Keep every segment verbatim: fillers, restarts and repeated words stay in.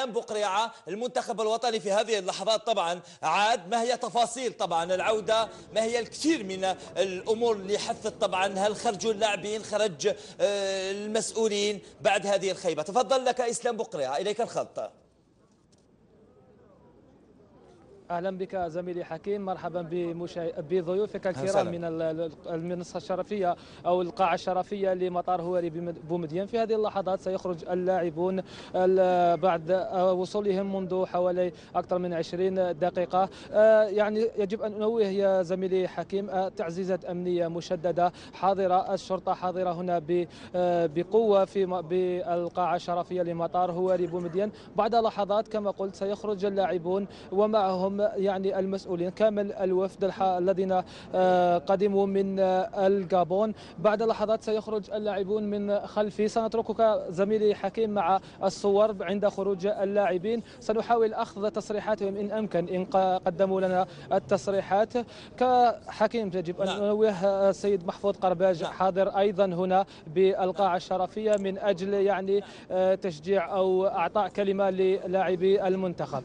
إسلام بقريعة المنتخب الوطني في هذه اللحظات طبعا عاد. ما هي تفاصيل طبعا العودة؟ ما هي الكثير من الأمور اللي حثت طبعا. هل خرجوا اللاعبين؟ خرج المسؤولين بعد هذه الخيبة؟ تفضل لك إسلام بقريعة، إليك الخط. اهلا بك زميلي حكيم، مرحبا بمشا... بضيوفك الكرام من المنصه الشرفيه او القاعه الشرفيه لمطار هواري بومدين. في هذه اللحظات سيخرج اللاعبون بعد وصولهم منذ حوالي اكثر من عشرين دقيقه. يعني يجب ان انوه يا زميلي حكيم، تعزيزات امنيه مشدده حاضره، الشرطه حاضره هنا بقوه في بالقاعه الشرفيه لمطار هواري بومدين. بعد لحظات كما قلت سيخرج اللاعبون ومعهم يعني المسؤولين، كامل الوفد الذين قدموا من الجابون. بعد لحظات سيخرج اللاعبون من خلفي. سنتركك زميلي حكيم مع الصور عند خروج اللاعبين، سنحاول أخذ تصريحاتهم إن أمكن، إن قدموا لنا التصريحات. كحكيم يجب أن ننوه السيد محفوظ قرباج حاضر أيضا هنا بالقاعة الشرفية من أجل يعني تشجيع أو أعطاء كلمة للاعبي المنتخب.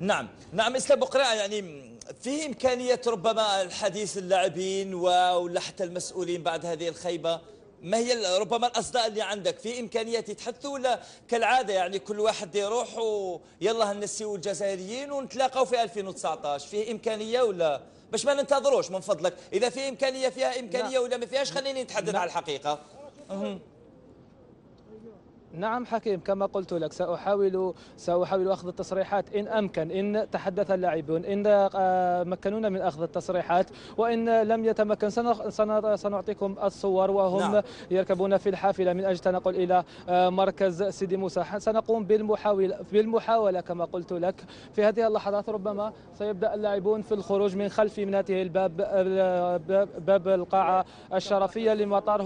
نعم نعم إسلام بقريعة، يعني فيه إمكانية ربما الحديث اللاعبين ولا حتى المسؤولين بعد هذه الخيبة؟ ما هي ربما الأصداء اللي عندك؟ في إمكانية يتحدثوا ولا كالعادة يعني كل واحد يروح ويلا هنسيو الجزائريين ونتلاقاو في ألفين وتسعطاش؟ فيه إمكانية ولا باش ما ننتظروش من فضلك؟ إذا في إمكانية فيها إمكانية، ولا ما فيهاش خليني نتحدث على الحقيقة. نعم حكيم، كما قلت لك سأحاول سأحاول أخذ التصريحات إن أمكن، إن تحدث اللاعبون، إن مكنونا من أخذ التصريحات، وإن لم يتمكن سنعطيكم الصور وهم نعم. يركبون في الحافلة من أجل تنقل إلى مركز سيدي موسى. سنقوم بالمحاولة بالمحاولة كما قلت لك. في هذه اللحظات ربما سيبدأ اللاعبون في الخروج من خلف من هذه الباب، باب القاعة الشرفية لمطار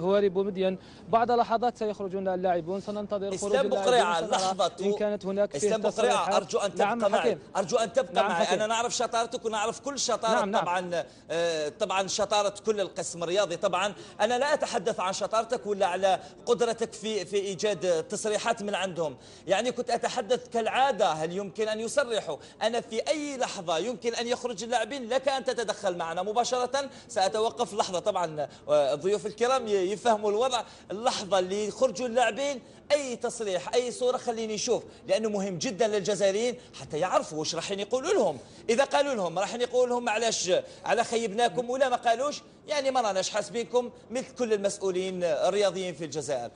هواري بومدين. بعد لحظات سيخرجون اللاعبون، سننتظر خروج اللاعبين. إسلام بقريعة لحظة إن كانت هناك إسلام بقريعة، أرجو أن تبقى نعم معي، أرجو أن تبقى نعم معي حكيم. أنا نعرف شطارتك ونعرف كل شطارة نعم طبعا نعم. آه طبعا شطارة كل القسم الرياضي طبعا. أنا لا أتحدث عن شطارتك ولا على قدرتك في في إيجاد تصريحات من عندهم، يعني كنت أتحدث كالعادة هل يمكن أن يصرحوا. أنا في أي لحظة يمكن أن يخرج اللاعبين لك أن تتدخل معنا مباشرة. سأتوقف لحظة طبعا، الضيوف الكرام يفهموا الوضع. اللحظة اللي يخرجوا اللاعبين اي تصريح اي صوره خليني نشوف، لانه مهم جدا للجزائريين حتى يعرفوا واش راح يقولوا لهم. اذا قالوا لهم راح يقولوا لهم معلاش على خيبناكم، ولا ما قالوش يعني ما راناش حاسبينكم مثل كل المسؤولين الرياضيين في الجزائر.